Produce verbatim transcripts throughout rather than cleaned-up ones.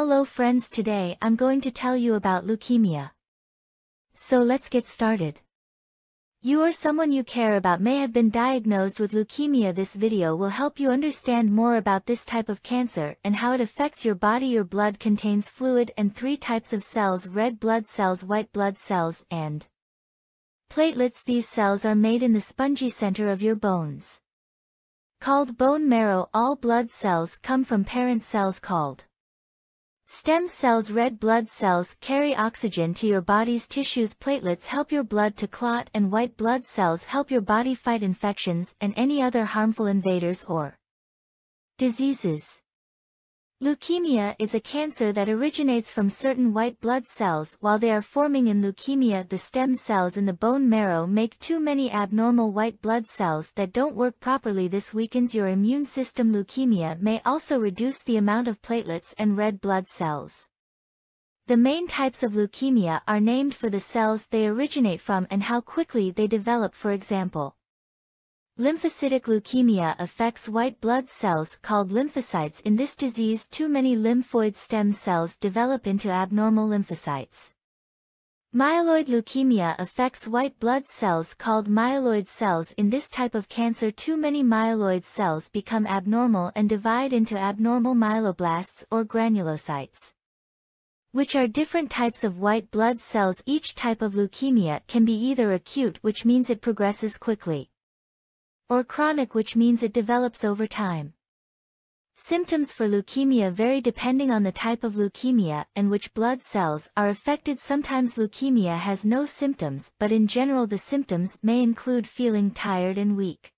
Hello friends, today I'm going to tell you about leukemia. So let's get started. You or someone you care about may have been diagnosed with leukemia. This video will help you understand more about this type of cancer and how it affects your body. Your blood contains fluid and three types of cells: red blood cells, white blood cells, and platelets. These cells are made in the spongy center of your bones, called bone marrow. All blood cells come from parent cells called stem cells. Red blood cells carry oxygen to your body's tissues. Platelets help your blood to clot, and white blood cells help your body fight infections and any other harmful invaders or diseases. Leukemia is a cancer that originates from certain white blood cells. While they are forming in leukemia, the stem cells in the bone marrow make too many abnormal white blood cells that don't work properly. This weakens your immune system. Leukemia may also reduce the amount of platelets and red blood cells. The main types of leukemia are named for the cells they originate from and how quickly they develop. For example, lymphocytic leukemia affects white blood cells called lymphocytes. In this disease, too many lymphoid stem cells develop into abnormal lymphocytes. Myeloid leukemia affects white blood cells called myeloid cells. In this type of cancer, too many myeloid cells become abnormal and divide into abnormal myeloblasts or granulocytes, which are different types of white blood cells. Each type of leukemia can be either acute, which means it progresses quickly, or chronic, which means it develops over time. Symptoms for leukemia vary depending on the type of leukemia and which blood cells are affected. Sometimes leukemia has no symptoms, but in general the symptoms may include feeling tired and weak,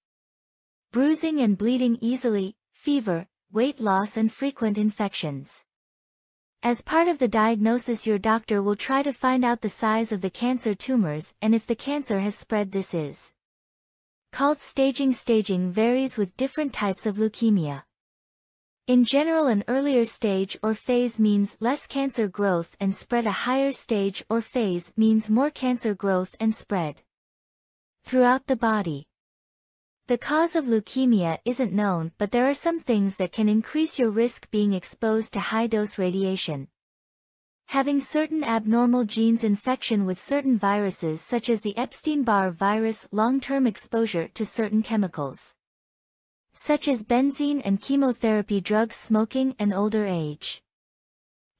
bruising and bleeding easily, fever, weight loss, and frequent infections. As part of the diagnosis, your doctor will try to find out the size of the cancer tumors and if the cancer has spread. This is called staging. Staging varies with different types of leukemia. In general, an earlier stage or phase means less cancer growth and spread. A higher stage or phase means more cancer growth and spread throughout the body. The cause of leukemia isn't known, but there are some things that can increase your risk: being exposed to high-dose radiation, having certain abnormal genes, infection with certain viruses such as the Epstein-Barr virus, long-term exposure to certain chemicals, such as benzene and chemotherapy drugs, smoking, and older age.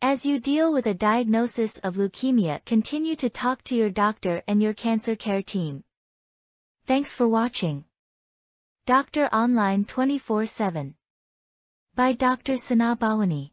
As you deal with a diagnosis of leukemia, continue to talk to your doctor and your cancer care team. Thanks for watching. Doctor Online twenty-four seven by Doctor Sana Bawani.